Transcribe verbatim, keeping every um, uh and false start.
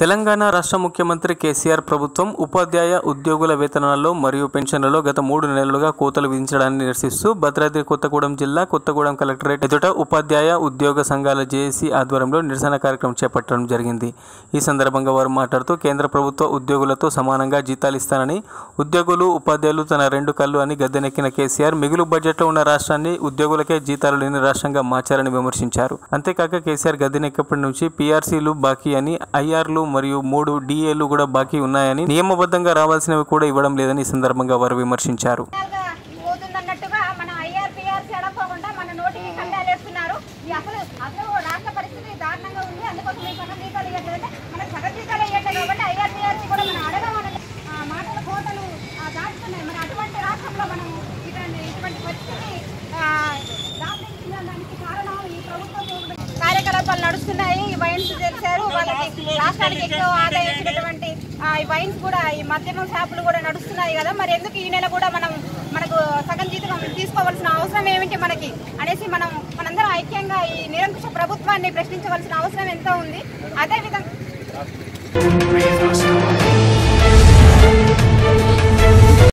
తెలంగాణ రాష్ట్ర ముఖ్యమంత్రి కేసీఆర్ ప్రభుత్వం ఉపాధ్యాయ ఉద్యోగుల వేతనాల్లో మరియు పెన్షన్లలో గత మూడు నెలలుగా కోతలు విధించడాన్ని నిరసిస్తూ భద్రాద్రి కొత్తగూడెం జిల్లా కొత్తగూడెం కలెక్టరేట్ ఎదుట ఉపాధ్యాయ ఉద్యోగ సంఘాల జేఏసీ ఆధ్వర్యంలో నిరసన కార్యక్రమం చేపట్టడం జరిగింది. ఈ సందర్భంగా వారు మాట్లాడుతూ కేంద్ర ప్రభుత్వ ఉద్యోగులతో సమానంగా జీతాలు ఇస్తానని, ఉద్యోగులు ఉపాధ్యాయులు తన రెండు కళ్ళు అని గద్దెనెక్కిన కేసీఆర్ మిగులు బడ్జెట్లో ఉన్న రాష్ట్రాన్ని ఉద్యోగులకే జీతాలు లేని రాష్ట్రంగా మార్చారని విమర్శించారు. అంతేకాక కేసీఆర్ గద్దెనెక్కినప్పటి నుంచి పీఆర్సీలు బాకీ అని, ఐఆర్లు మరియు మూడు డిఏలు కూడా బాకీ ఉన్నాయని, నియమబద్ధంగా రావాల్సినవి కూడా ఇవ్వడం లేదని ఈ సందర్భంగా వారు విమర్శించారు. కార్యకలాపాలు నడుస్తున్నాయి. ఈ వైన్స్ చేశారు, వాళ్ళకి రాష్ట్రానికి ఎక్కువ ఆదాయం ఇచ్చినటువంటి ఈ వైన్స్ కూడా, ఈ మద్యమం షాపులు కూడా నడుస్తున్నాయి కదా, మరి ఎందుకు ఈ నెల కూడా మనం మనకు సగం జీతం తీసుకోవాల్సిన అవసరం ఏమిటి మనకి అనేసి మనం మనందరం ఐక్యంగా ఈ నిరంకుశ ప్రభుత్వాన్ని ప్రశ్నించవలసిన అవసరం ఎంతో ఉంది. అదేవిధంగా